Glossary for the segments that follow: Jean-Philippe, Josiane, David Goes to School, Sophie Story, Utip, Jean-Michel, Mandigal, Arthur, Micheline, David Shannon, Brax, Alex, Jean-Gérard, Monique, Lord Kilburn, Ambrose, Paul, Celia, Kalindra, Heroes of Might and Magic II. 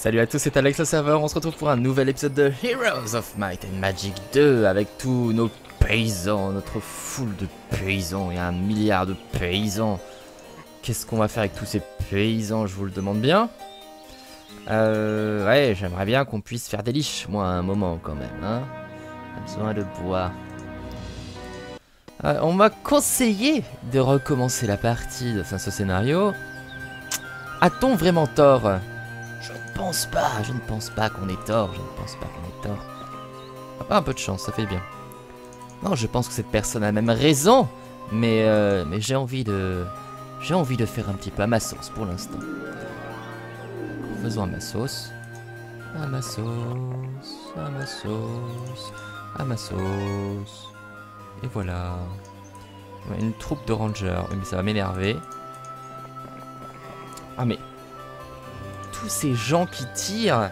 Salut à tous, c'est Alex le serveur, on se retrouve pour un nouvel épisode de Heroes of Might and Magic 2 avec tous nos paysans, notre foule de paysans, il y a 1 milliard de paysans. Qu'est-ce qu'on va faire avec tous ces paysans, je vous le demande bien. Ouais, j'aimerais bien qu'on puisse faire des liches, moi, à un moment quand même, hein. On a besoin de bois. On m'a conseillé de recommencer la partie de ce scénario. A-t-on vraiment tort? Je ne pense pas, je ne pense pas qu'on ait tort, je ne pense pas qu'on ait tort. Ah, pas un peu de chance, ça fait bien. Non, je pense que cette personne a même raison, mais j'ai envie de faire un petit peu à ma sauce pour l'instant. Faisons à ma sauce. À ma sauce, à ma sauce, à ma sauce. Et voilà. Une troupe de rangers. Mais ça va m'énerver. Ah mais... tous ces gens qui tirent.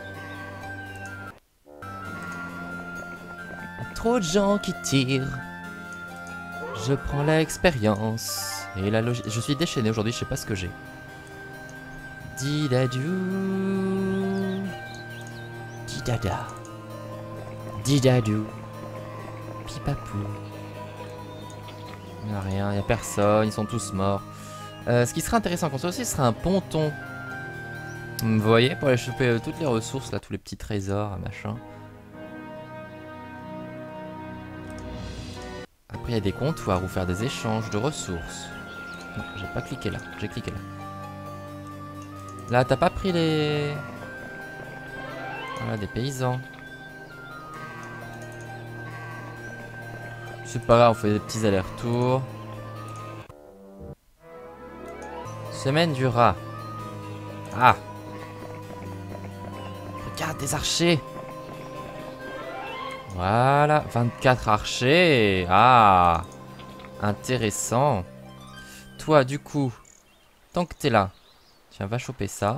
Trop de gens qui tirent. Je prends l'expérience. Et la logique... Je suis déchaîné aujourd'hui, je sais pas ce que j'ai. Didadou. Didada. Didadou. Pipapou. Il n'y a rien, il n'y a personne, ils sont tous morts. Ce qui serait intéressant qu'on soit aussi, ce serait un ponton. Vous voyez, pour aller choper toutes les ressources, là, tous les petits trésors, machin. Après, il y a des comptoirs où faire des échanges de ressources. Non, j'ai pas cliqué là, j'ai cliqué là. Là, t'as pas pris les... Voilà, des paysans. C'est pas grave, on fait des petits allers-retours. Semaine du rat. Ah! Regarde, des archers! Voilà, 24 archers! Ah! Intéressant. Toi, du coup, tant que t'es là, tiens, va choper ça.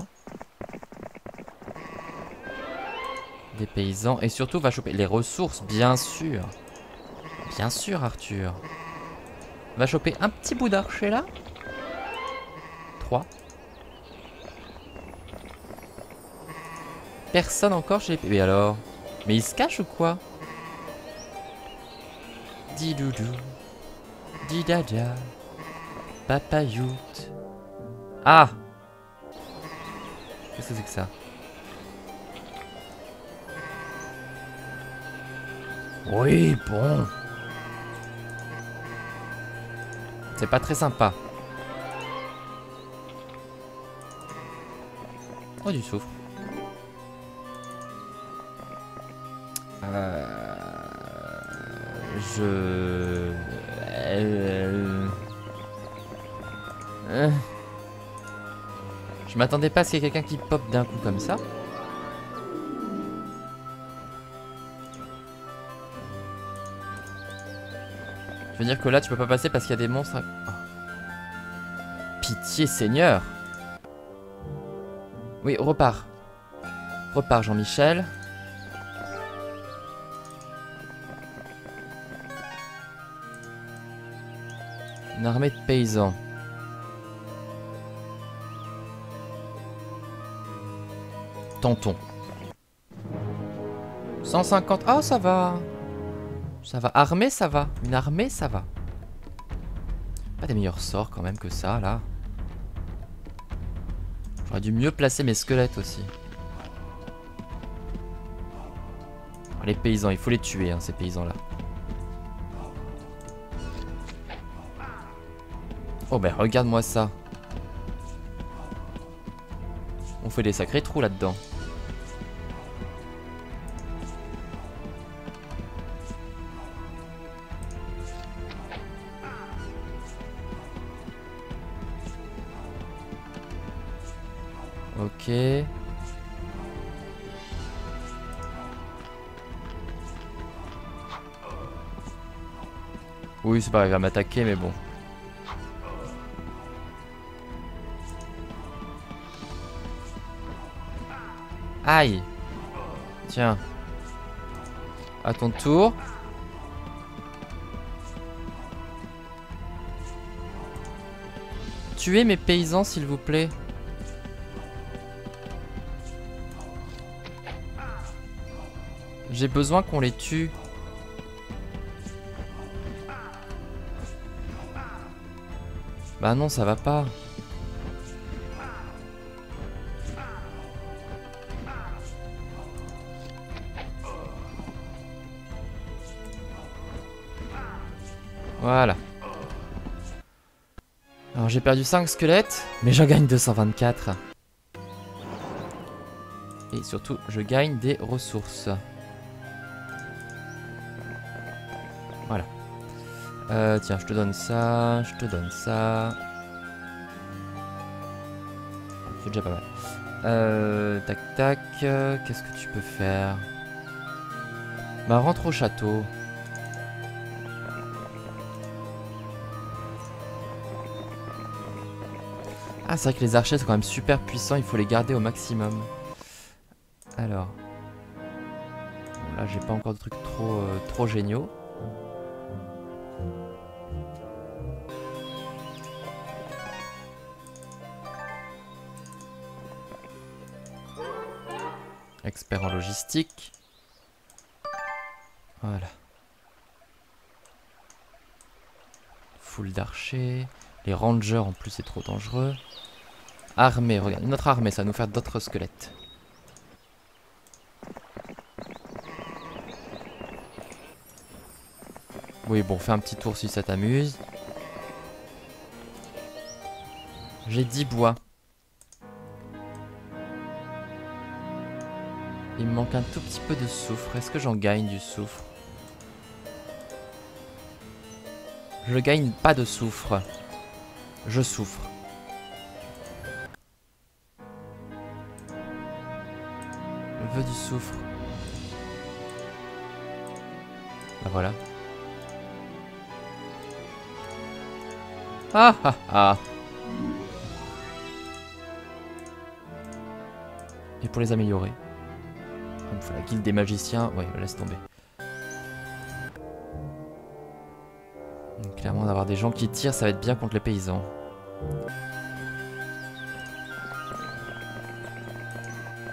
Des paysans. Et surtout, va choper les ressources, bien sûr. Bien sûr, Arthur. Va choper un petit bout d'archer là. 3. Personne encore chez les... Mais alors? Mais il se cache ou quoi? Didoudou. Didada. Papayout. Ah! Qu'est-ce que c'est que ça? Oui, bon. C'est pas très sympa. Oh, du soufre. Je m'attendais pas à ce qu'il y ait quelqu'un qui pop d'un coup comme ça. Je veux dire que là tu peux pas passer parce qu'il y a des monstres à... Oh. Pitié Seigneur. Oui, repars. Repars Jean-Michel. Une armée de paysans. Tentons. 150. Ah, oh, ça va. Ça va. Armée, ça va. Une armée, ça va. Pas des meilleurs sorts quand même que ça, là. J'aurais dû mieux placer mes squelettes aussi. Alors, les paysans, il faut les tuer, hein, ces paysans-là. Oh ben regarde-moi ça. On fait des sacrés trous là-dedans. Ok. Oui, c'est pas grave à m'attaquer, mais bon. Aïe. Tiens. À ton tour. Tuez mes paysans, s'il vous plaît. J'ai besoin qu'on les tue. Bah non, ça va pas. Voilà. Alors j'ai perdu 5 squelettes, mais j'en gagne 224. Et surtout, je gagne des ressources. Voilà. Tiens, je te donne ça, je te donne ça. C'est déjà pas mal. Tac, tac. Qu'est-ce que tu peux faire? Bah, rentre au château. Ah, c'est vrai que les archers sont quand même super puissants, il faut les garder au maximum. Alors. Bon, là, j'ai pas encore de trucs trop géniaux. Expert en logistique. Voilà. Foule d'archers. Les rangers en plus, c'est trop dangereux. Armée, regarde, notre armée, ça va nous faire d'autres squelettes. Oui, bon, fais un petit tour si ça t'amuse. J'ai 10 bois. Il me manque un tout petit peu de soufre. Est-ce que j'en gagne du soufre? Je gagne pas de soufre. Je souffre. Je veux du soufre. Ah voilà. Ah ah ah. Et pour les améliorer, il me faut la guilde des magiciens. Ouais, laisse tomber. Clairement, d'avoir des gens qui tirent, ça va être bien contre les paysans.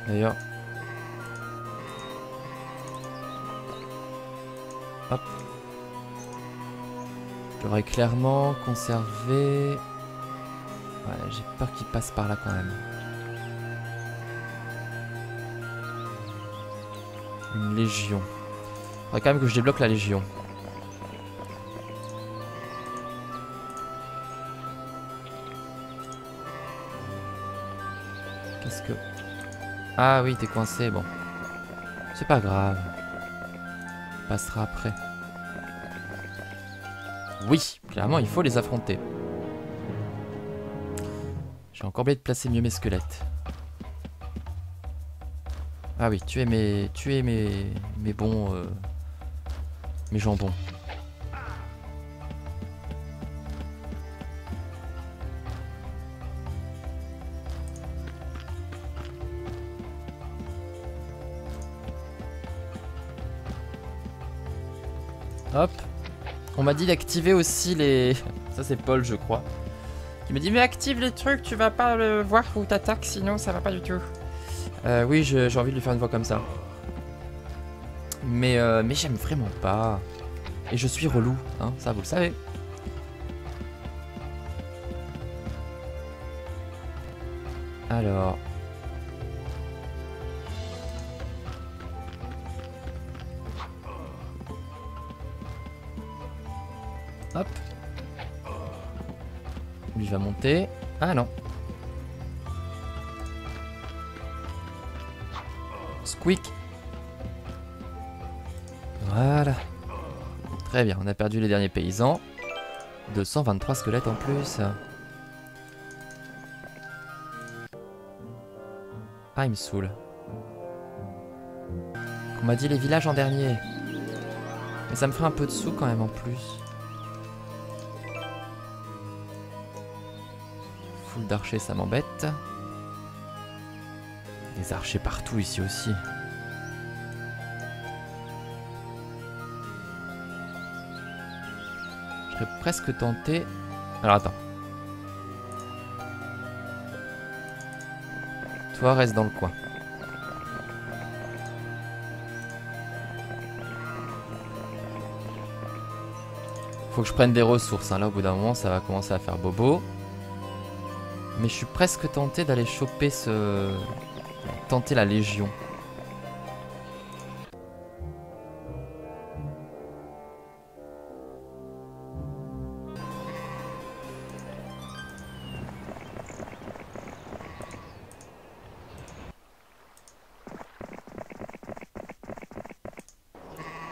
D'ailleurs. Hop. J'aurais clairement conservé... Ouais, j'ai peur qu'il passe par là quand même. Une légion. Faudrait quand même que je débloque la légion. Qu'est-ce que... Ah oui, t'es coincé, bon. C'est pas grave. On passera après. Oui, clairement, il faut les affronter. J'ai encore oublié de placer mieux mes squelettes. Ah oui, tuer mes bons... mes jambons. Hop. On m'a dit d'activer aussi les... Ça c'est Paul, je crois. Il m'a dit mais active les trucs, tu vas pas le voir où t'attaques sinon ça va pas du tout. Oui, j'ai envie de lui faire une voix comme ça. Mais j'aime vraiment pas. Et je suis relou, hein, ça vous le savez. Alors... Hop. Lui va monter. Ah non. Squeak. Voilà. Très bien, on a perdu les derniers paysans. 223 squelettes en plus. Ah, il me saoule. On m'a dit les villages en dernier. Mais ça me ferait un peu de sous quand même en plus. D'archers, ça m'embête. Des archers partout ici aussi. Je serais presque tenté. Alors attends. Toi, reste dans le coin. Faut que je prenne des ressources, hein. Là au bout d'un moment ça va commencer à faire bobo. Mais je suis presque tenté d'aller choper ce... Tenter la Légion.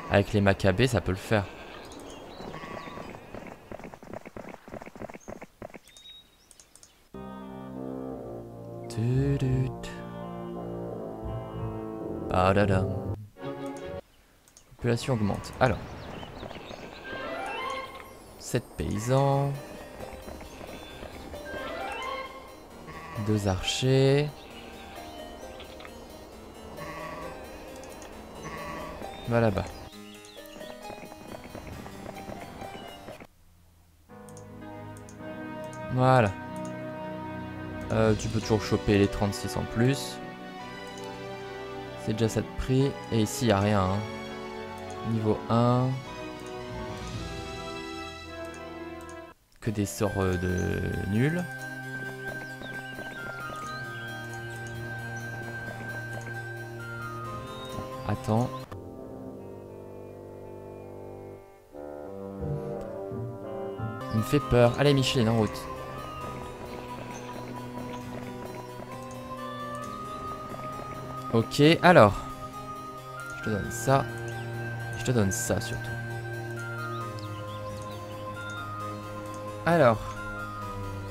Avec les Maccabées, ça peut le faire. Population augmente. Alors. 7 paysans. 2 archers. Va là-bas. Voilà. Tu peux toujours choper les 36 en plus. C'est déjà ça de prix. Et ici, il n'y a rien. Hein. Niveau 1. Que des sorts de nul. Attends. Il me fait peur. Allez, Micheline, en route. Ok, alors, je te donne ça, je te donne ça surtout. Alors,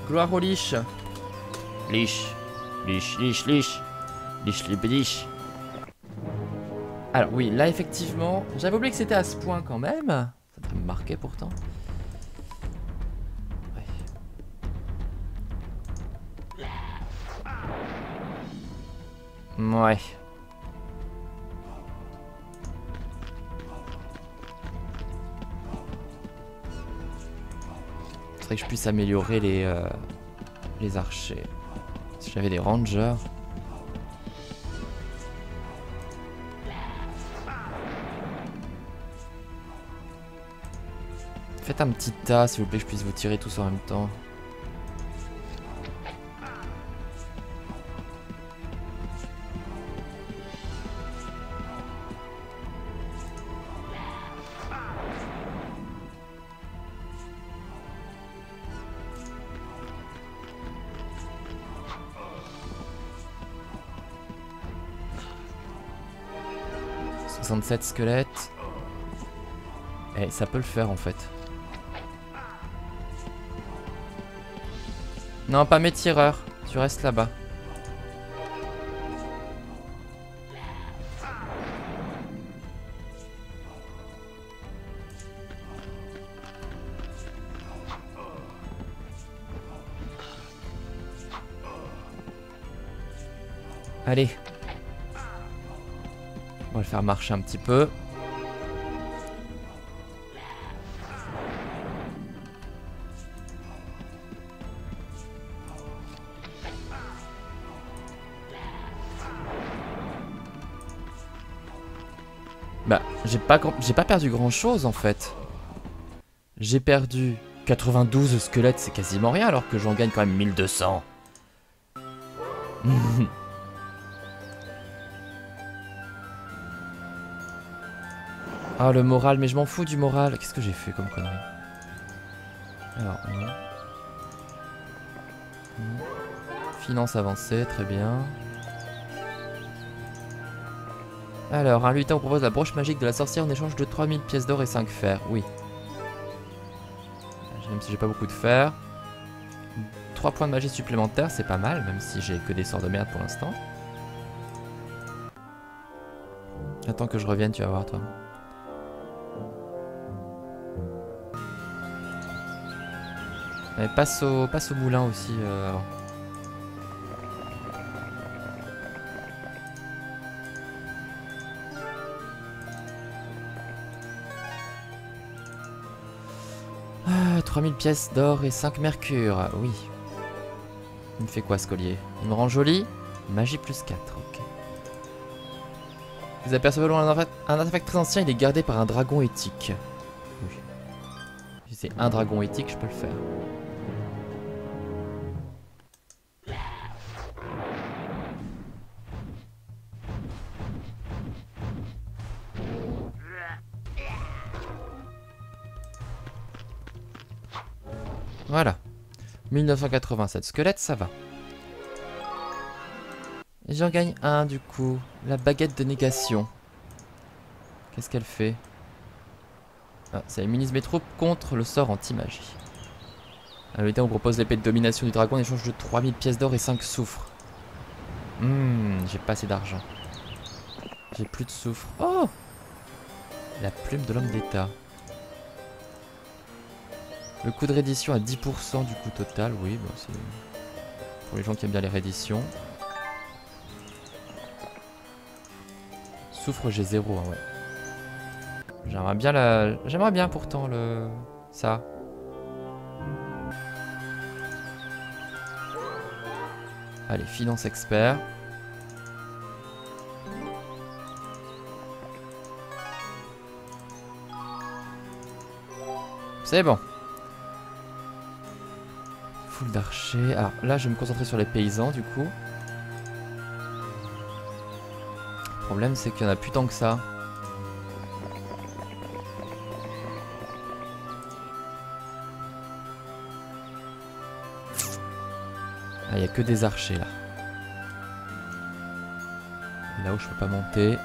gloire aux liches. Liche, liche, liche, liche, liche, liche, liche. Alors oui, là effectivement, j'avais oublié que c'était à ce point quand même. Ça t'a marqué pourtant. Ouais. Il faudrait que je puisse améliorer les archers. Si j'avais des rangers. Faites un petit tas, s'il vous plaît, que je puisse vous tirer tous en même temps. Squelette. Et ça peut le faire en fait. Non, pas mes tireurs. Tu restes là-bas. Allez. On va le faire marcher un petit peu. Bah, j'ai pas perdu grand-chose en fait. J'ai perdu 92 squelettes, c'est quasiment rien alors que j'en gagne quand même 1200. Ah, le moral, mais je m'en fous du moral. Qu'est-ce que j'ai fait comme connerie? Alors, finance avancée, très bien. Alors, un lutin, on propose la broche magique de la sorcière en échange de 3000 pièces d'or et 5 fers. Oui. Même si j'ai pas beaucoup de fer. 3 points de magie supplémentaires, c'est pas mal, même si j'ai que des sorts de merde pour l'instant. Attends que je revienne, tu vas voir, toi. Mais passe au moulin aussi. Ah, 3000 pièces d'or et 5 mercure. Oui. Il me fait quoi ce collier? Il me rend joli. Magie plus 4. Ok. Vous apercevez un artefact très ancien. Il est gardé par un dragon éthique. C'est un dragon éthique, je peux le faire. Voilà. 1987 squelettes, ça va. Et j'en gagne un du coup. La baguette de négation. Qu'est-ce qu'elle fait? Ah, ça immunise mes troupes contre le sort anti-magie. À l'unité, on propose l'épée de domination du dragon en échange de 3000 pièces d'or et 5 soufres. J'ai pas assez d'argent. J'ai plus de soufre. Oh! La plume de l'homme d'état. Le coût de reddition à 10% du coût total, oui, bon, c'est pour les gens qui aiment bien les redditions. Soufre, j'ai 0, hein, ouais. J'aimerais bien la... J'aimerais bien pourtant le... ça. Allez, finance expert. C'est bon. D'archer. Alors là, je vais me concentrer sur les paysans, du coup. Le problème, c'est qu'il n'y en a plus tant que ça. Ah, il n'y a que des archers, là. Là où je peux pas monter.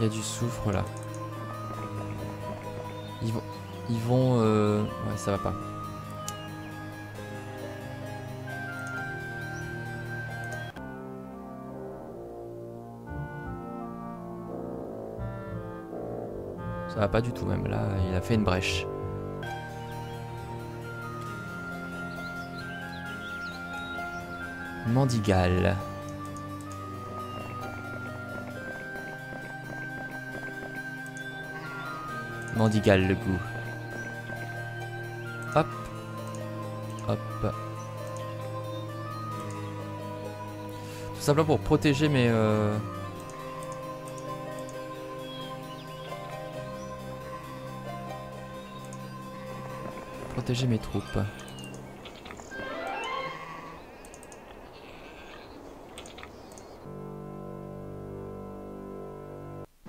Il y a du soufre là. Ils vont ouais, ça va pas. Ça va pas du tout même là. Il a fait une brèche. Mandigal. Mandigal le goût. Hop. Hop. Tout simplement pour protéger mes... Protéger mes troupes.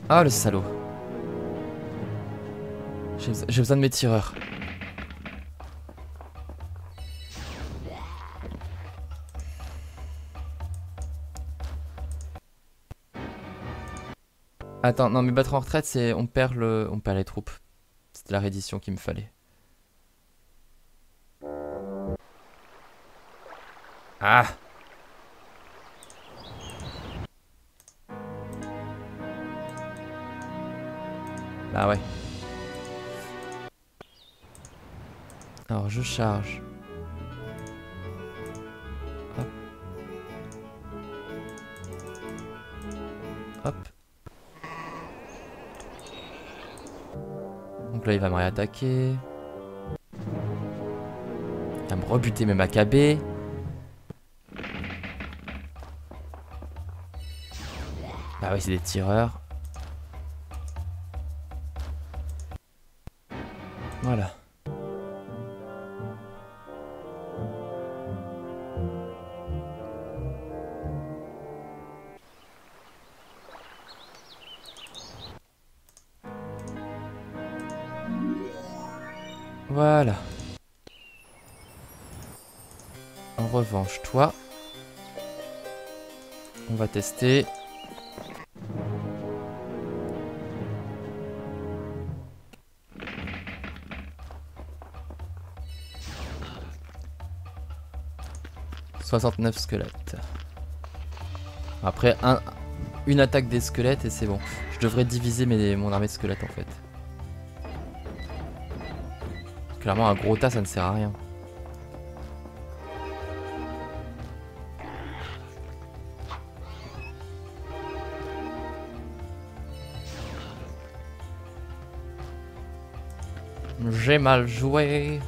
Ah le salaud. J'ai besoin de mes tireurs. Attends, non mais battre en retraite, c'est on perd les troupes. C'était la reddition qu'il me fallait. Ah. Ah ouais. Alors je charge. Hop. Hop. Donc là il va me réattaquer. Il va me rebuter mes macabées. Ah oui c'est des tireurs. Voilà. Voilà. En revanche, toi, on va tester. « 69 squelettes. » Après, une attaque des squelettes et c'est bon. Je devrais diviser mon armée de squelettes en fait. Clairement, un gros tas, ça ne sert à rien. J'ai mal joué.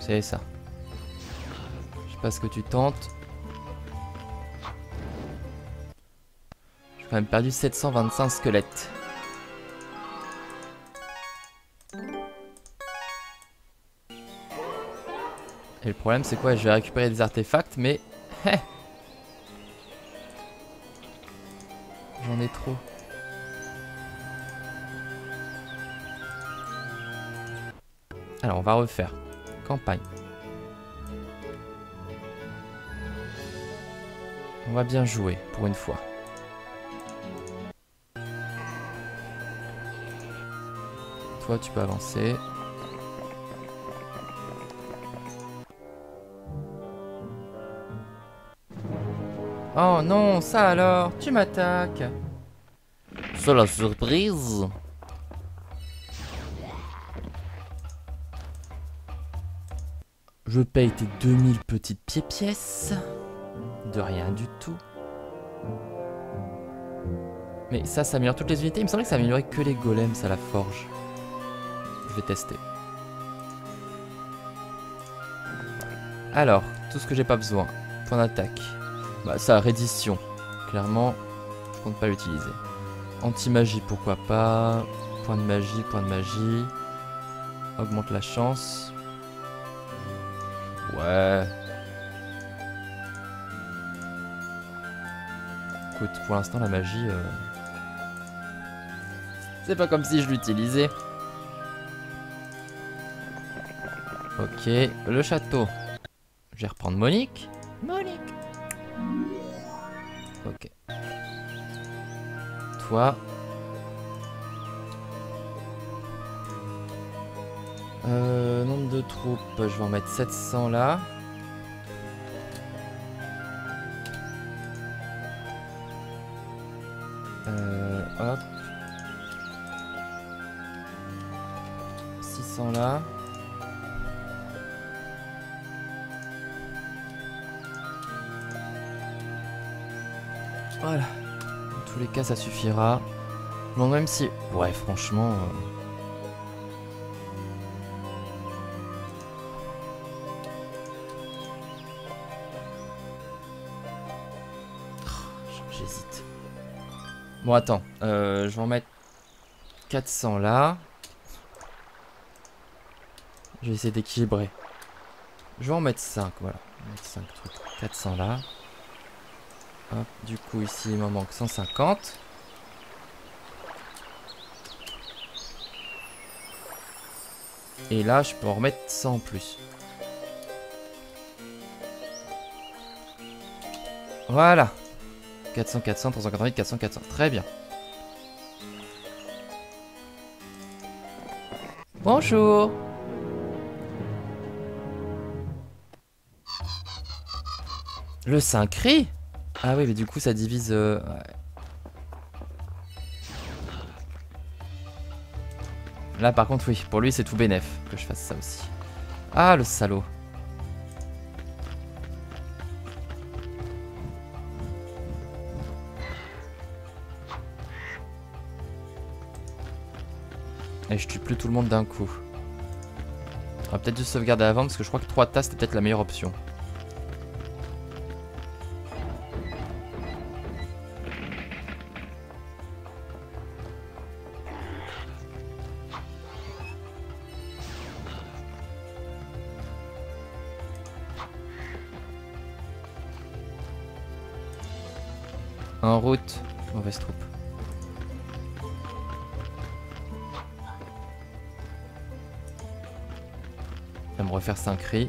C'est ça. Je sais pas ce que tu tentes. J'ai quand même perdu 725 squelettes. Et le problème c'est quoi? Je vais récupérer des artefacts mais... J'en ai trop. Alors on va refaire. Campagne. On va bien jouer pour une fois. Toi tu peux avancer. Oh non, ça alors, tu m'attaques. C'est la surprise. Je paye tes 2000 petites pièces. De rien du tout. Mais ça améliore toutes les unités. Il me semblait que ça améliorait que les golems, ça, la forge. Je vais tester. Alors, tout ce que j'ai pas besoin. Point d'attaque. Bah ça, reddition. Clairement, je compte pas l'utiliser. Anti-magie, pourquoi pas. Point de magie, point de magie. Augmente la chance. Ouais. Écoute, pour l'instant la magie... C'est pas comme si je l'utilisais. Ok, le château. Je vais reprendre Monique. Monique. Ok. Toi. Nombre de troupes, je vais en mettre 700 là. Hop. 600 là. Voilà. Dans tous les cas, ça suffira. Bon, même si... Ouais, franchement... J'hésite. Bon, attends. Je vais en mettre 400 là. Je vais essayer d'équilibrer. Je vais en mettre 5, voilà. 5 trucs. 400 là. Hop, du coup ici il m'en manque 150. Et là je peux en remettre 100 en plus. Voilà. 400, 400, 388, 400, 400. Très bien. Bonjour. Le 5 cri. Ah oui, mais du coup ça divise... Ouais. Là par contre oui, pour lui c'est tout bénef que je fasse ça aussi. Ah le salaud. Et je tue plus tout le monde d'un coup. On va peut-être dû sauvegarder avant parce que je crois que 3 tas c'était peut-être la meilleure option. En route, mauvaise troupe. Je vais me refaire 5 cris.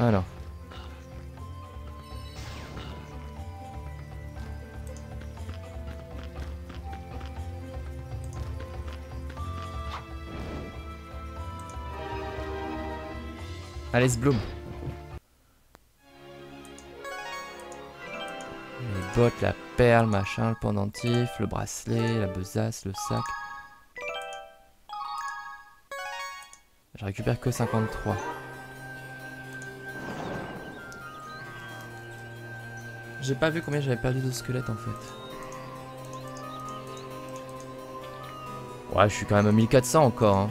Alors. Alex Bloom. potes, la perle, machin, le pendentif, le bracelet, la besace, le sac. Je récupère que 53. J'ai pas vu combien j'avais perdu de squelettes en fait. Ouais, je suis quand même à 1400 encore. Hein.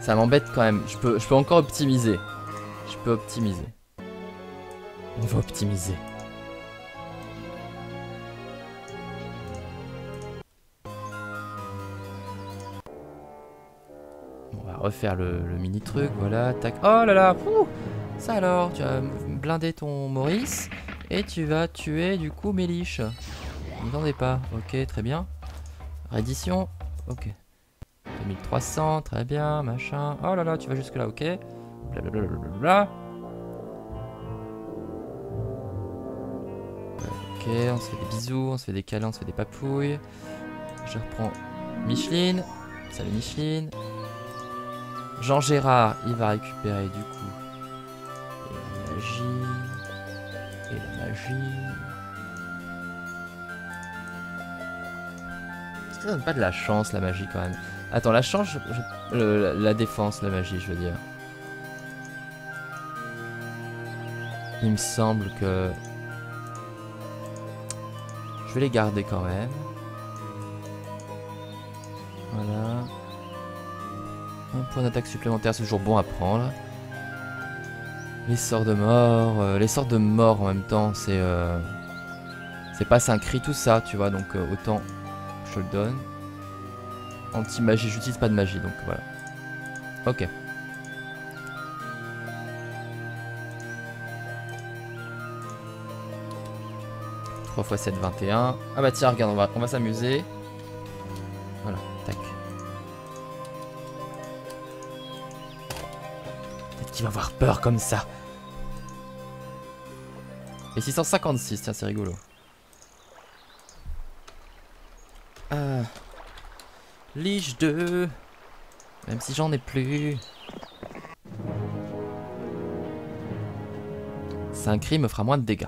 Ça m'embête quand même. Je peux encore optimiser. Je peux optimiser. On va optimiser. Refaire le mini truc, voilà, tac. Oh là là, ouh, ça alors, tu vas blinder ton Maurice et tu vas tuer du coup mes liches. Ne vendez pas, ok, très bien. Réédition, ok. 2300, très bien, machin. Oh là là, tu vas jusque là, ok. Blablabla. Ok, on se fait des bisous, on se fait des câlins, on se fait des papouilles. Je reprends Micheline. Salut Micheline. Jean-Gérard, il va récupérer du coup et la magie. Est-ce que ça donne pas de la chance la magie quand même? Attends, la chance, la défense, la magie, je veux dire. Il me semble que je vais les garder quand même. Voilà. Un point d'attaque supplémentaire, c'est toujours bon à prendre. Les sorts de mort. Les sorts de mort en même temps, c'est. C'est pas un cri, tout ça, tu vois. Donc autant je te le donne. Anti-magie, j'utilise pas de magie, donc voilà. Ok. Trois fois 7, 21. Ah bah tiens, regarde, on va s'amuser. Voilà, tac. Il va avoir peur comme ça. Et 656, tiens, c'est rigolo. Liche 2. Même si j'en ai plus. C'est un cri, me fera moins de dégâts.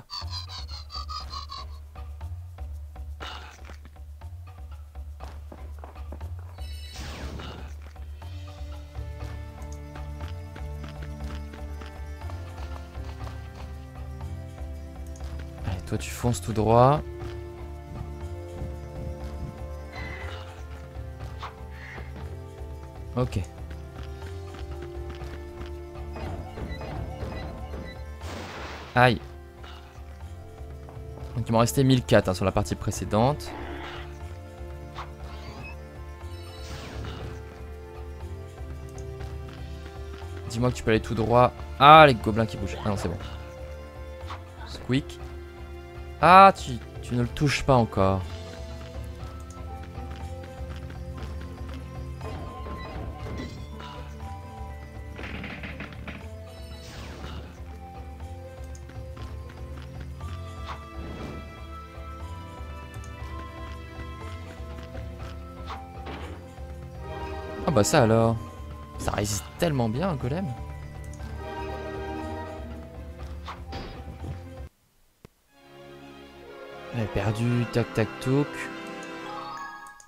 Toi, tu fonces tout droit. Ok. Aïe. Donc il m'en restait 1004 hein, sur la partie précédente. Dis-moi que tu peux aller tout droit. Ah, les gobelins qui bougent. Ah non, c'est bon. Squeak. Ah, tu ne le touches pas encore. Ah bah ça alors. Ça résiste tellement bien un golem. Perdu, tac tac touc.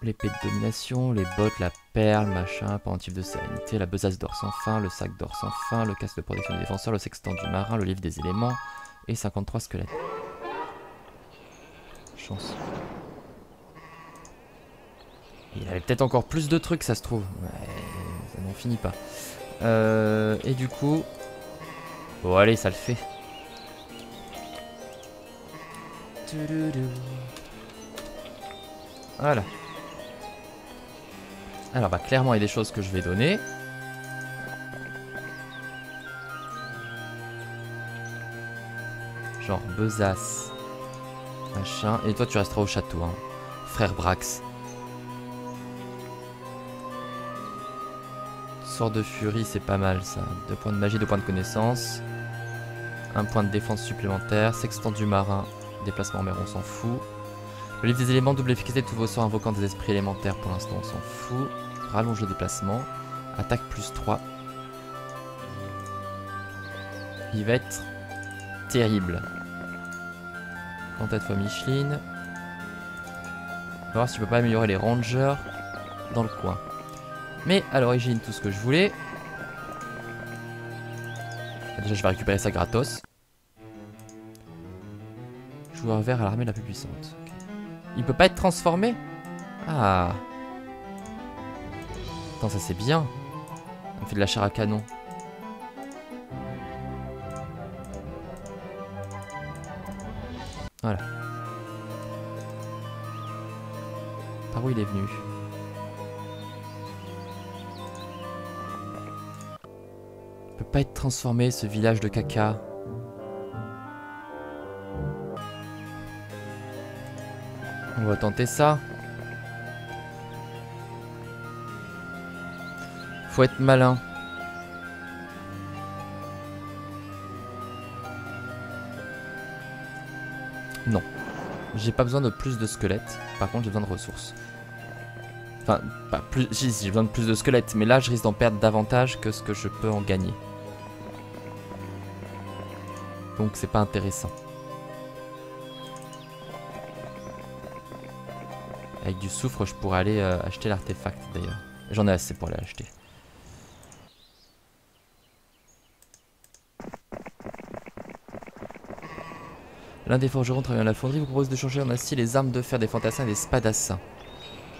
L'épée de domination, les bottes, la perle, machin, pendentif de sérénité, la besace d'or sans fin, le sac d'or sans fin, le casque de protection des défenseurs, le sextant du marin, le livre des éléments et 53 squelettes. Chance. Il avait peut-être encore plus de trucs, ça se trouve. Ouais, ça n'en finit pas. Et du coup. Bon, allez, ça le fait. Voilà. Alors bah clairement il y a des choses que je vais donner. Genre besace. Machin. Et toi tu resteras au château hein. Frère Brax. Sort de furie, c'est pas mal ça. 2 points de magie, 2 points de connaissance. 1 point de défense supplémentaire. Sextant du marin. Déplacement en mer, on s'en fout. Le livre des éléments, double efficacité de tous vos sorts invoquant des esprits élémentaires. Pour l'instant, on s'en fout. Rallonge le déplacement. Attaque +3. il va être terrible. Quant à toi, Micheline, on va voir si tu peux pas améliorer les rangers dans le coin. Mais à l'origine, tout ce que je voulais. Déjà, je vais récupérer ça gratos. Joueur vert à l'armée la plus puissante. Okay. Il peut pas être transformé? Ah. Attends, ça c'est bien. On fait de la chair à canon. Voilà. Par où il est venu? Il peut pas être transformé ce village de caca. On va tenter ça. Faut être malin. Non. J'ai pas besoin de plus de squelettes. Par contre, j'ai besoin de ressources. Enfin, pas plus. Si, j'ai besoin de plus de squelettes. Mais là, je risque d'en perdre davantage que ce que je peux en gagner. Donc, c'est pas intéressant. Avec du soufre, je pourrais aller acheter l'artefact d'ailleurs. J'en ai assez pour aller acheter. L'un des forgerons travaillant à la fonderie vous propose de changer en acier les armes de fer des fantassins et des spadassins.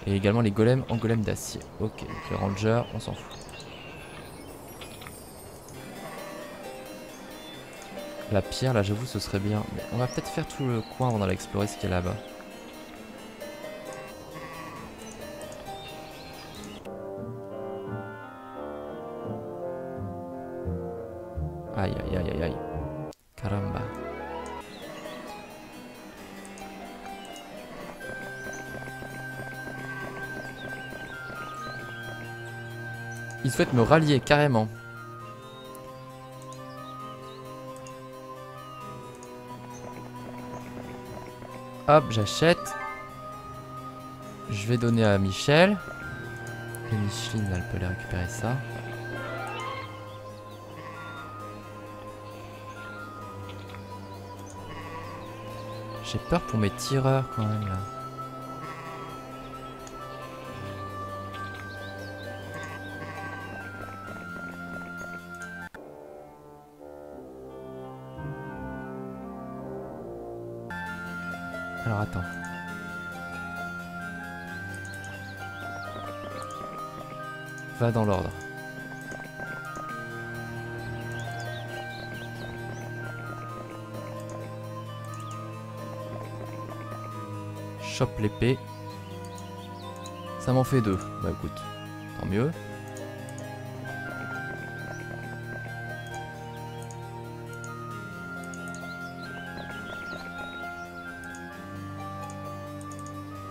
Et également les golems en golems d'acier. Ok, donc le ranger, on s'en fout. La pierre, là j'avoue, ce serait bien. Mais on va peut-être faire tout le coin avant d'aller explorer ce qu'il y a là-bas. Aïe. Caramba. Il souhaite me rallier carrément. Hop, j'achète. Je vais donner à Michel. Et Micheline, elle peut aller récupérer ça. J'ai peur pour mes tireurs quand même là. Alors attends. Va dans l'ordre. Chope l'épée. Ça m'en fait deux. Bah écoute, tant mieux.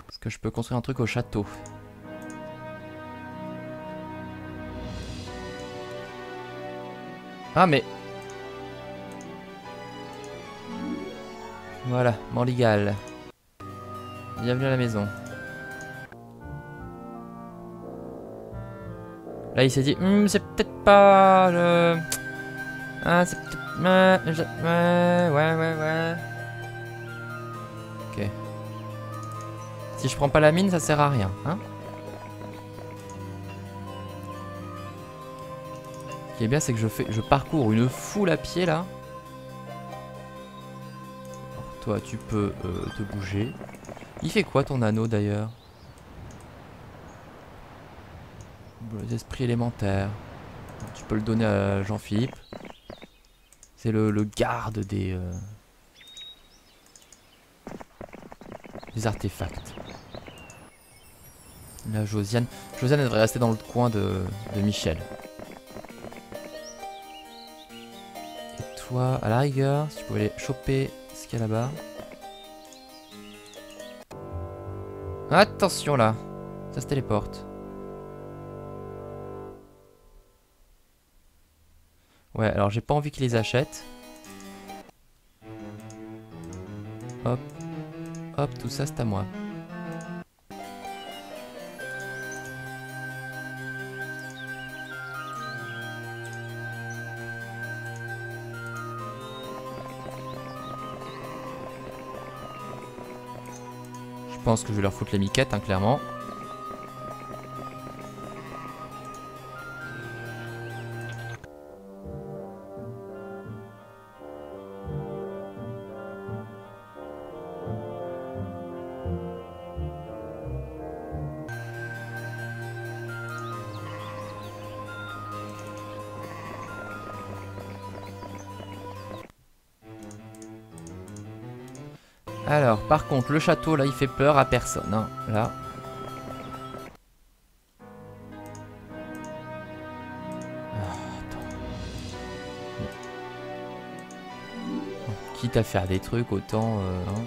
Est-ce que je peux construire un truc au château? Ah mais... Voilà, Mandigal. Bienvenue à la maison. Là il s'est dit c'est peut-être pas le... Ah c'est peut-être... Ouais. Ok. Si je prends pas la mine ça sert à rien, hein. Ce qui est bien c'est que je parcours une foule à pied là. Alors, toi tu peux te bouger. Il fait quoi ton anneau d'ailleurs? Les esprits élémentaires. Tu peux le donner à Jean-Philippe. C'est le garde des artefacts. La Josiane. Josiane devrait rester dans le coin de Michel. Et toi, à la rigueur, si tu pouvais aller choper ce qu'il y a là-bas. Attention là, ça se téléporte. Ouais, alors j'ai pas envie qu'ils les achètent. Hop, hop, tout ça c'est à moi. pense que je vais leur foutre les miquettes, hein, clairement. Alors, par contre, le château, là, il fait peur à personne, hein, là. Attends. Quitte à faire des trucs, autant... hein.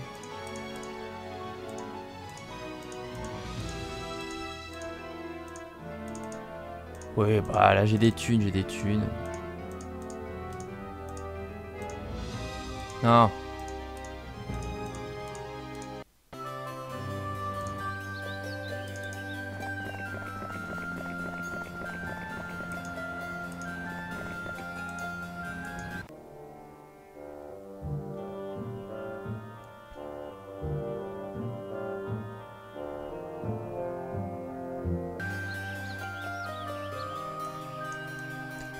Ouais, bah là, j'ai des thunes, j'ai des thunes. Non.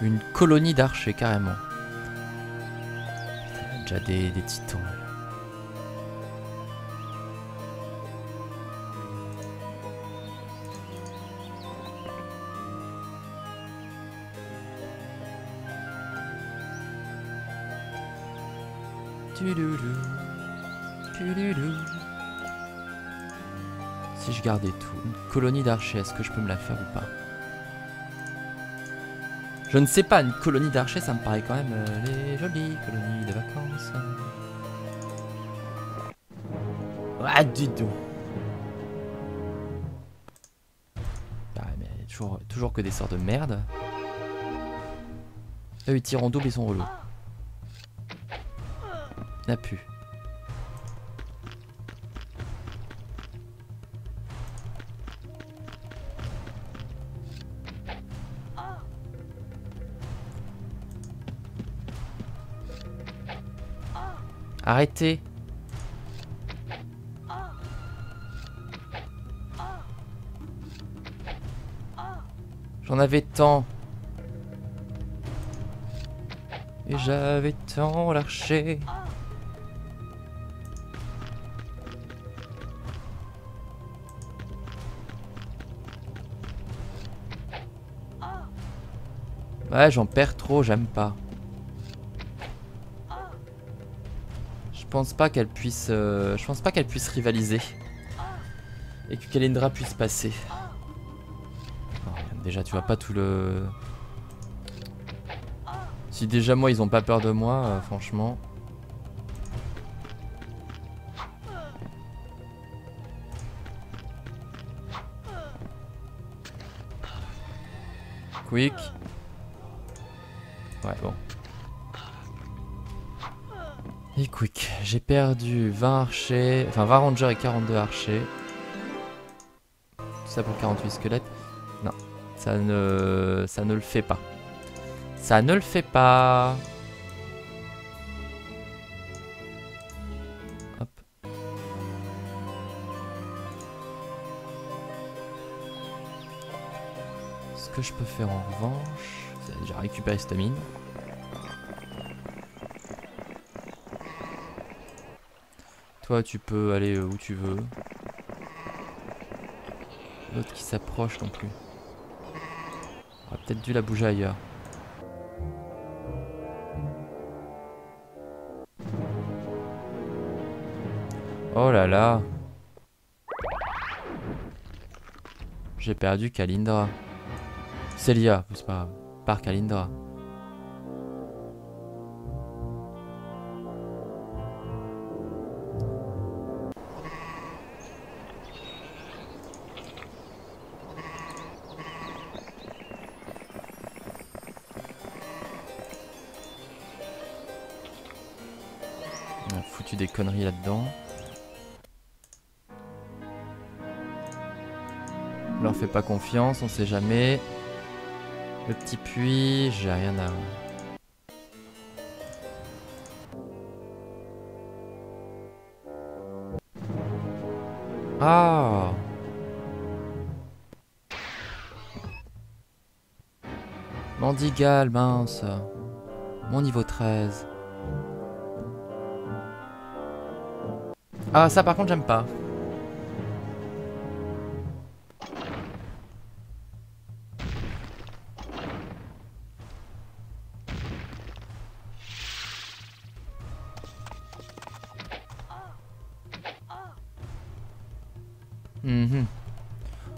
Une colonie d'archers, carrément. Putain, déjà des titans. Si je gardais tout, une colonie d'archers, est-ce que je peux me la faire ou pas? Je ne sais pas, une colonie d'archers, ça me paraît quand même les jolies colonies de vacances. Ah, dis donc. Ah, mais il y a toujours que des sorts de merde. Eux, ils tirent en double, ils sont relous. La pu. Arrêtez. J'en avais tant. Et j'avais tant l'archer. Ouais, j'en perds trop, j'aime pas. Je pense pas qu'elle puisse, rivaliser et que Kalindra puisse passer. Oh, déjà, tu vois pas tout le. Si déjà moi ils ont pas peur de moi, franchement. Quick. Ouais, bon. Et quick, j'ai perdu 20 archers, enfin 20 rangers et 42 archers. Tout ça pour 48 squelettes. Non, ça ne le fait pas. Ça ne le fait pas. Hop. Ce que je peux faire en revanche, c'est déjà récupérer cette mine. Toi, tu peux aller où tu veux. L'autre qui s'approche non plus. On aurait peut-être dû la bouger ailleurs. Oh là là. J'ai perdu Kalindra. Celia, c'est pas grave. Par Kalindra. Des conneries là-dedans. On leur fait pas confiance, on sait jamais. Le petit puits, j'ai rien à... Ah. Mandigal, mince. Mon niveau 13. Ah, ça par contre, j'aime pas.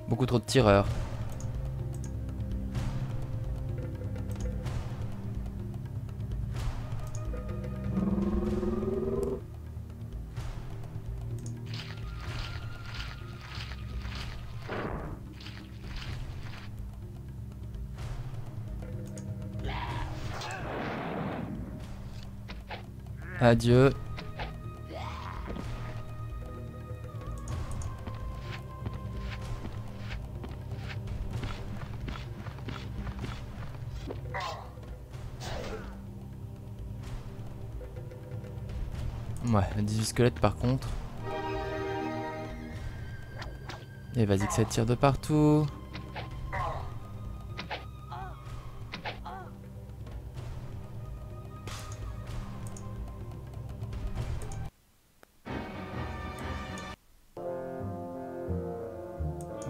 Beaucoup trop de tireurs. Adieu. Ouais, 18 squelettes par contre. Et vas-y que ça tire de partout.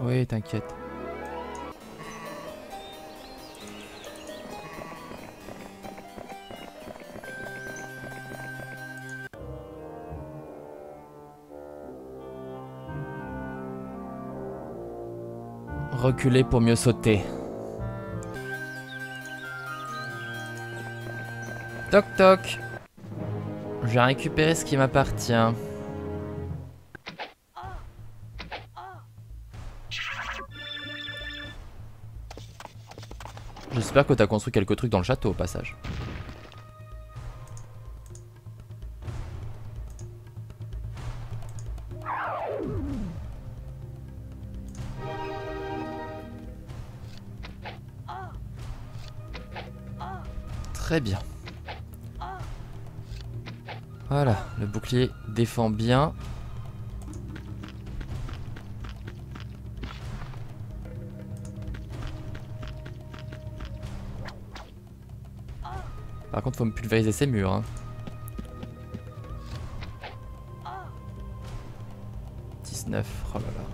Oui, t'inquiète. Reculer pour mieux sauter. Toc toc. J'ai récupéré ce qui m'appartient. J'espère que t'as construit quelques trucs dans le château au passage. Très bien. Voilà, le bouclier défend bien. Par contre, faut me pulvériser ces murs. Hein. Oh là là.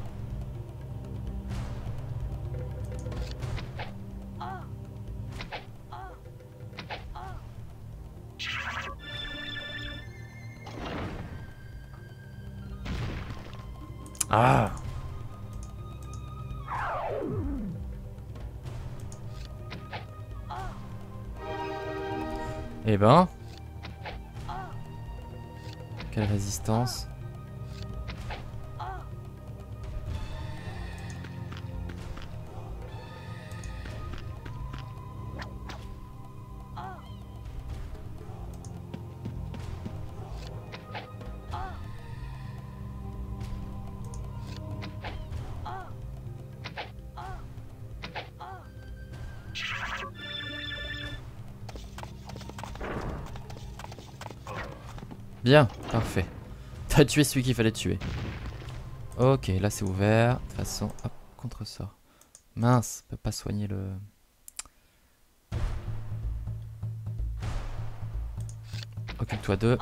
Ah. Eh ben. Quelle résistance. Bien, parfait. T'as tué celui qu'il fallait tuer. Ok, là c'est ouvert. De toute façon, hop, contre-sort. Mince, on peut pas soigner le... Occupe-toi d'eux.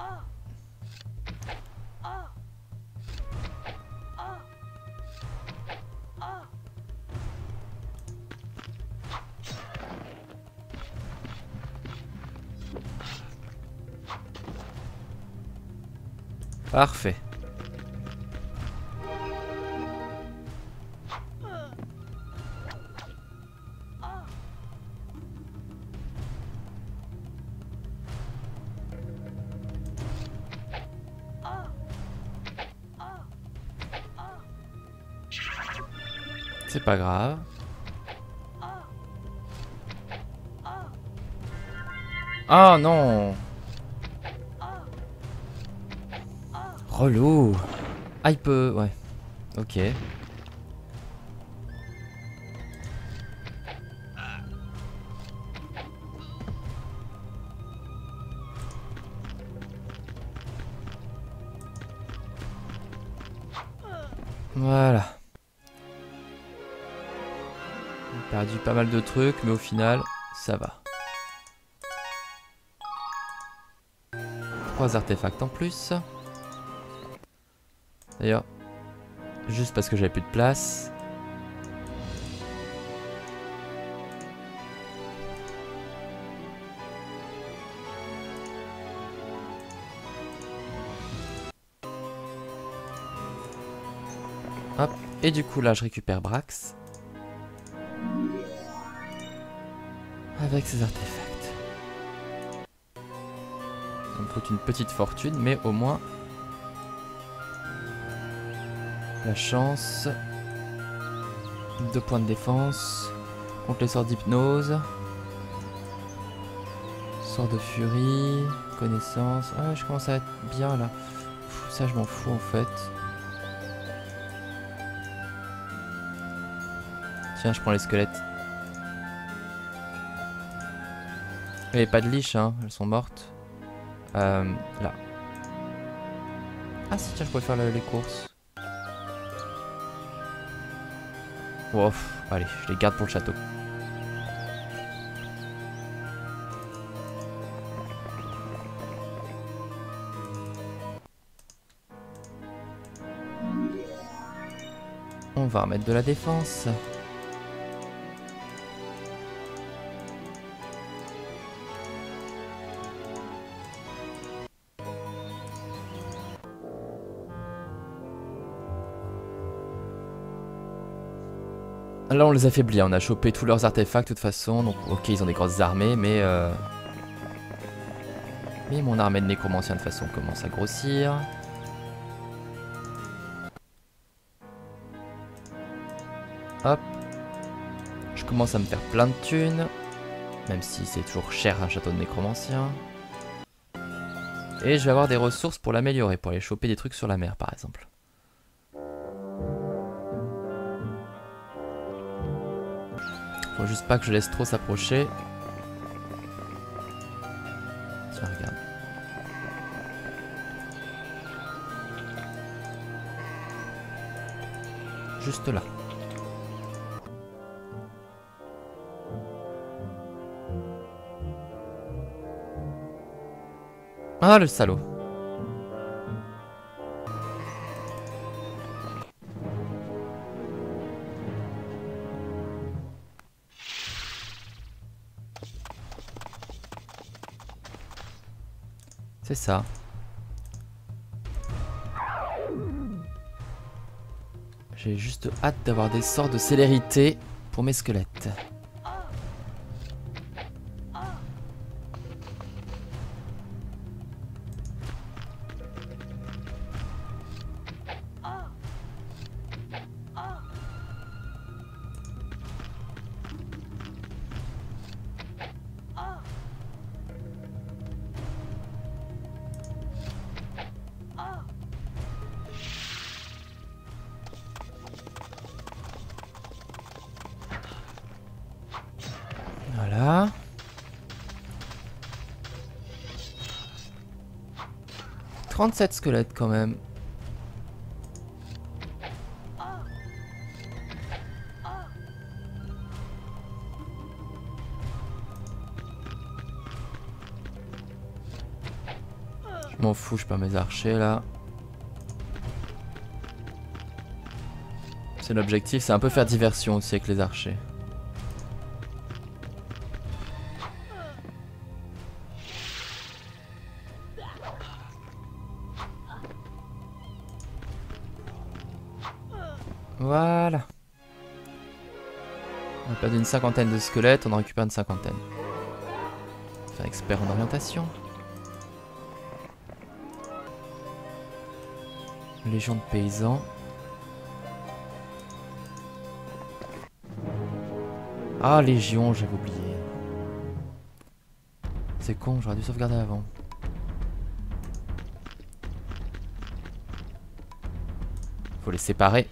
Parfait. C'est pas grave. Ah non! Relou. Ah, il peut... Ouais. Ok. Voilà. On a perdu pas mal de trucs, mais au final, ça va. 3 artefacts en plus. D'ailleurs, juste parce que j'avais plus de place. Hop, et du coup là je récupère Brax. Avec ses artefacts. Ça me coûte une petite fortune, mais au moins... La chance. 2 points de défense. Contre les sorts d'hypnose. Sort de furie. Connaissance. Ah, je commence à être bien là. Pff, ça, je m'en fous en fait. Tiens, je prends les squelettes. Et pas de liche, hein, elles sont mortes. Là. Ah si, tiens, je pourrais faire les courses. Wow, allez, je les garde pour le château. On va remettre de la défense. Là on les affaiblit, on a chopé tous leurs artefacts de toute façon, donc ok ils ont des grosses armées mais mon armée de nécromanciens de toute façon commence à grossir. Hop, je commence à me faire plein de thunes, même si c'est toujours cher un château de nécromancien. Et je vais avoir des ressources pour l'améliorer, pour aller choper des trucs sur la mer par exemple. Faut juste pas que je laisse trop s'approcher. Tiens, regarde. Juste là. Ah, le salaud. C'est ça. J'ai juste hâte d'avoir des sorts de célérité pour mes squelettes. Cette squelette quand même. Je m'en fous, je perds mes archers là. C'est l'objectif, c'est un peu faire diversion aussi avec les archers. Voilà. On a perdu une cinquantaine de squelettes, on en récupère une cinquantaine. Enfin, expert en orientation. Légion de paysans. Ah, Légion, j'avais oublié. C'est con, j'aurais dû sauvegarder avant. Faut les séparer.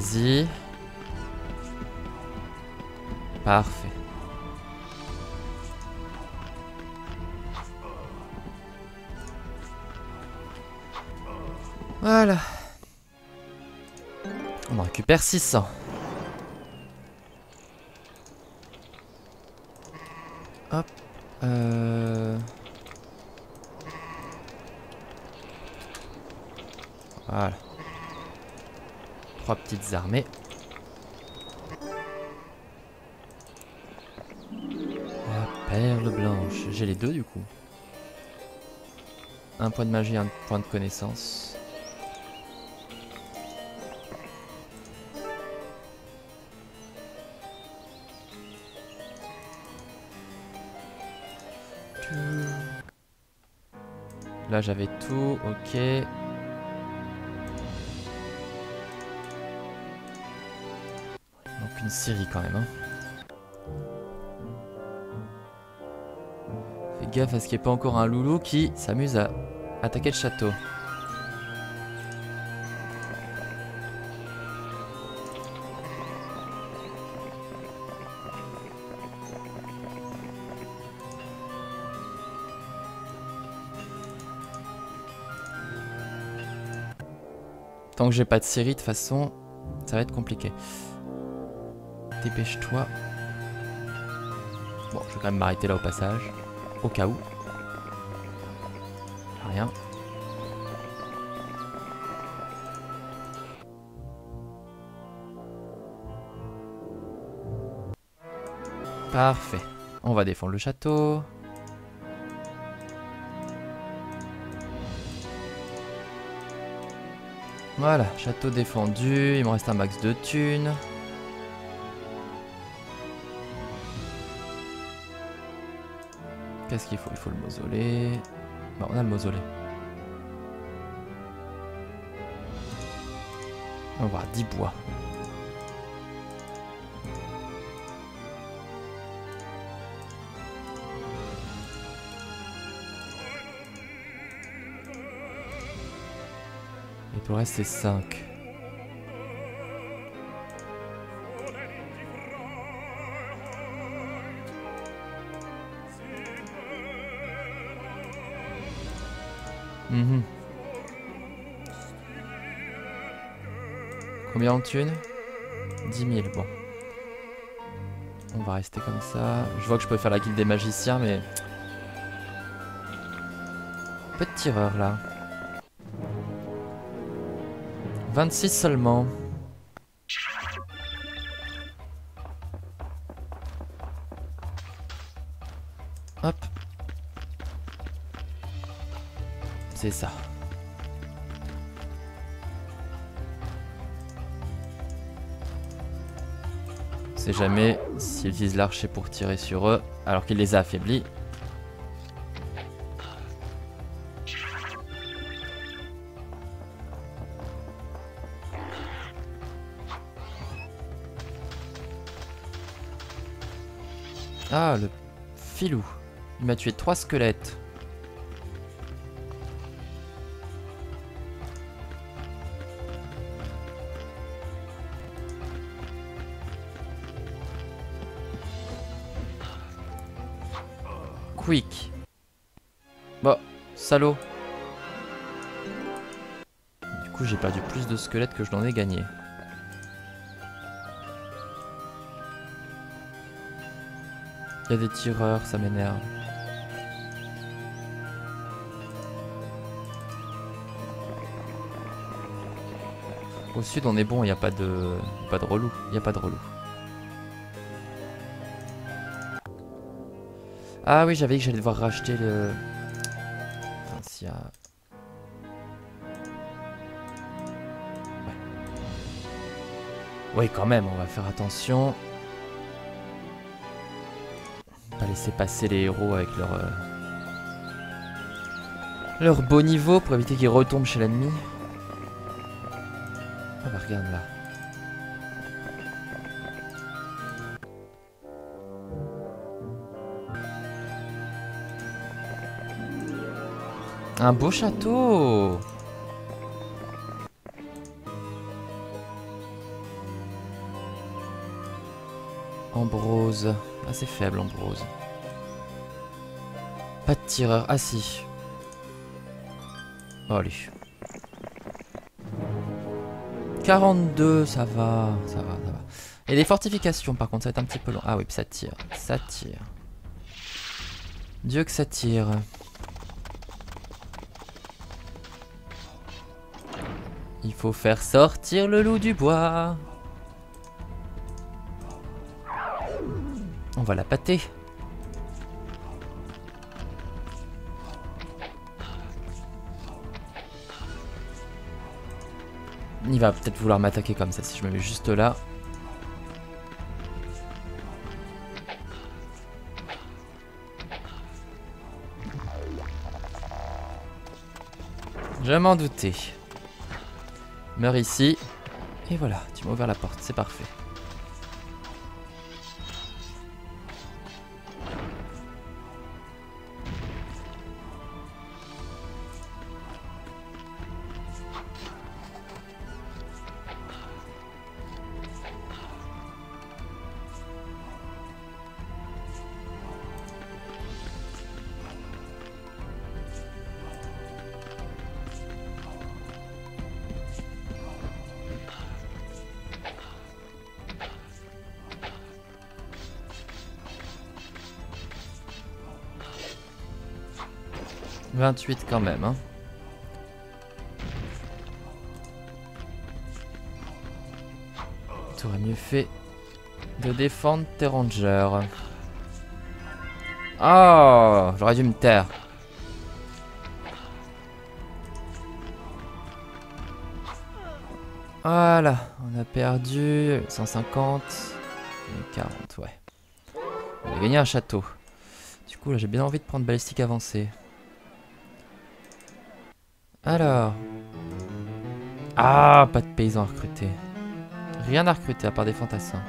Vas-y. Parfait. Voilà. On en récupère 600. Hop. Voilà. 3 petites armées. Perle blanche. J'ai les deux du coup. Un point de magie, un point de connaissance. Là j'avais tout, ok. Donc une série quand même. Hein. Fais gaffe à ce qu'il n'y ait pas encore un loulou qui s'amuse à attaquer le château. Tant que j'ai pas de série, de toute façon, ça va être compliqué. Dépêche-toi. Bon, je vais quand même m'arrêter là au passage. Au cas où. Rien. Parfait. On va défendre le château. Voilà, château défendu, il me reste un max de thunes. Qu'est-ce qu'il faut? Il faut le mausolée. Bon, on a le mausolée. On va voir, 10 bois. Le reste c'est 5. Combien en thunes? 10 000, bon. On va rester comme ça. Je vois que je peux faire la guilde des magiciens mais... peu de tireurs là. 26 seulement. Hop. C'est ça. On sait jamais s'ils visent l'archer pour tirer sur eux alors qu'il les a affaiblis. Ah, le filou. Il m'a tué 3 squelettes. Quick. Bon, salaud. Du coup, j'ai perdu plus de squelettes que je n'en ai gagné. Il y a des tireurs, ça m'énerve. Au sud, on est bon, il n'y a pas de... pas de relou. Il n'y a pas de relou. Ah oui, j'avais dit que j'allais devoir racheter le... Attends, s'il y a... Ouais. Oui, quand même, on va faire attention. Laisser passer les héros avec leur beau niveau pour éviter qu'ils retombent chez l'ennemi. Ah bah regarde là. Un beau château. Ambrose. Assez faible, Ambrose. Pas de tireur. Ah si. Oh, allez. 42, ça va. Ça va, ça va. Et les fortifications, par contre, ça va être un petit peu long. Ah oui, puis ça tire. Ça tire. Dieu que ça tire. Il faut faire sortir le loup du bois. On va la pâter. Il va peut-être vouloir m'attaquer comme ça si je me mets juste là. Je m'en doutais. Meurs ici. Et voilà, tu m'as ouvert la porte, c'est parfait. Quand même, hein. T'aurais mieux fait de défendre tes rangers. Oh, j'aurais dû me taire. Voilà, on a perdu 150 et 40, ouais. On a gagné un château. Du coup, là, j'ai bien envie de prendre balistique avancée. Alors... Ah, pas de paysans à recruter. Rien à recruter à part des fantassins.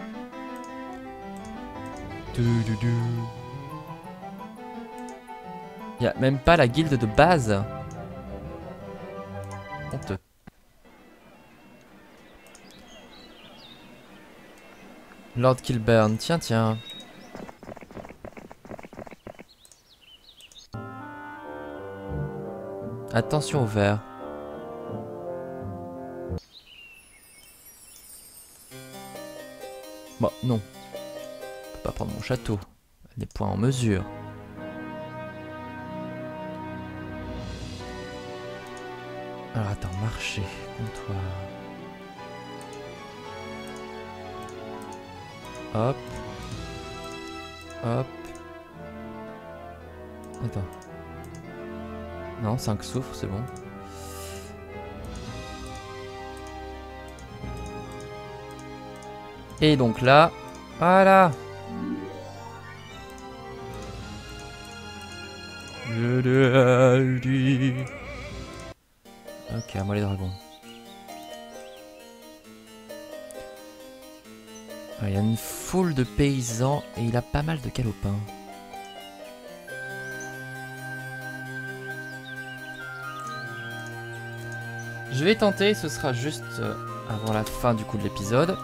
Y'a même pas la guilde de base. Honteux. Lord Kilburn, tiens, tiens. Attention au vert. Bon, non. Je peux pas prendre mon château. Des points en mesure. Alors attends, marché, comptoir. Hop. Hop. Attends. Non, 5 souffles, c'est bon. Et donc là, voilà. Ok, à moi les dragons. Ah, il y a une foule de paysans et il a pas mal de galopins. Je vais tenter, ce sera juste avant la fin du coup de l'épisode.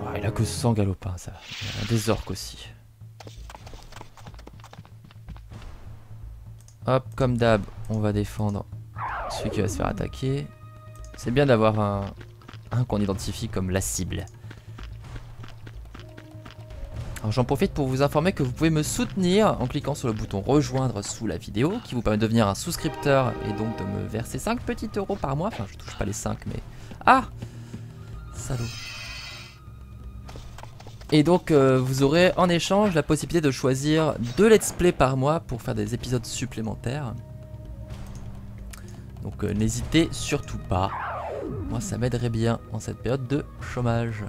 Oh, il a que 100 galopins, ça. Il y a des orques aussi. Hop, comme d'hab, on va défendre celui qui va se faire attaquer. C'est bien d'avoir un qu'on identifie comme la cible. J'en profite pour vous informer que vous pouvez me soutenir en cliquant sur le bouton rejoindre sous la vidéo qui vous permet de devenir un souscripteur et donc de me verser 5 petits euros par mois. Enfin, je touche pas les 5, mais... Ah, salaud. Et donc, vous aurez en échange la possibilité de choisir 2 let's play par mois pour faire des épisodes supplémentaires. Donc, n'hésitez surtout pas. Moi, ça m'aiderait bien en cette période de chômage.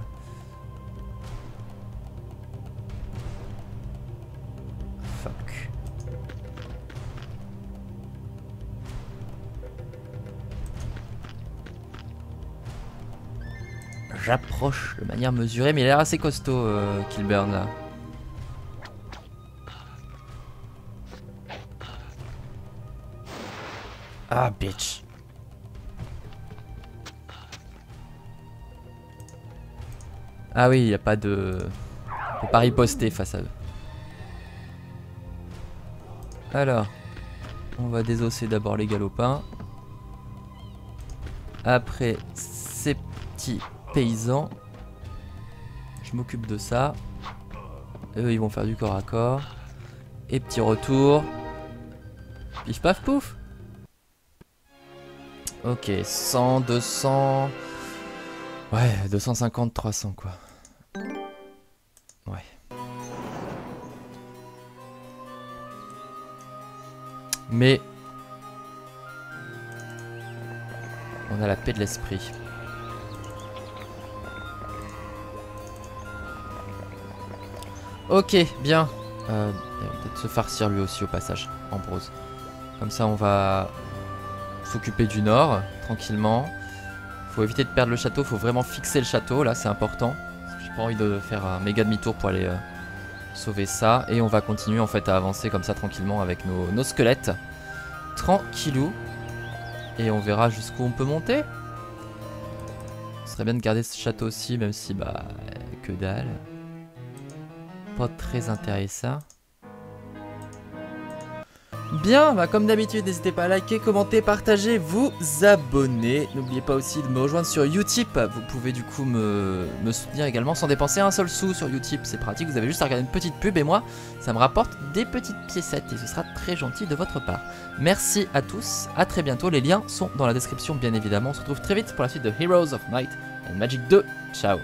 J'approche de manière mesurée, mais il a l'air assez costaud, Kilburn, là. Ah, bitch. Ah oui, il n'y a pas de... On peut pas riposter face à eux. Alors, on va désosser d'abord les galopins. Après, ces petits paysans. Je m'occupe de ça. Eux, ils vont faire du corps à corps. Et petit retour. Pif paf pouf. Ok, 100, 200... Ouais, 250, 300 quoi. Ouais. Mais... on a la paix de l'esprit. Ok, bien. Peut-être se farcir lui aussi au passage, Ambrose. Comme ça on va... s'occuper du nord, tranquillement. Faut éviter de perdre le château, faut vraiment fixer le château, là c'est important. J'ai pas envie de faire un méga demi-tour pour aller sauver ça. Et on va continuer en fait à avancer comme ça tranquillement avec nos squelettes. Tranquillou. Et on verra jusqu'où on peut monter. Ce serait bien de garder ce château aussi, même si bah... que dalle. Pas très intéressant. Bien, bah comme d'habitude, n'hésitez pas à liker, commenter, partager, vous abonner. N'oubliez pas aussi de me rejoindre sur Utip. Vous pouvez du coup me soutenir également sans dépenser un seul sou sur Utip. C'est pratique, vous avez juste à regarder une petite pub et moi, ça me rapporte des petites piécettes. Et ce sera très gentil de votre part. Merci à tous, à très bientôt. Les liens sont dans la description bien évidemment. On se retrouve très vite pour la suite de Heroes of Might and Magic 2. Ciao.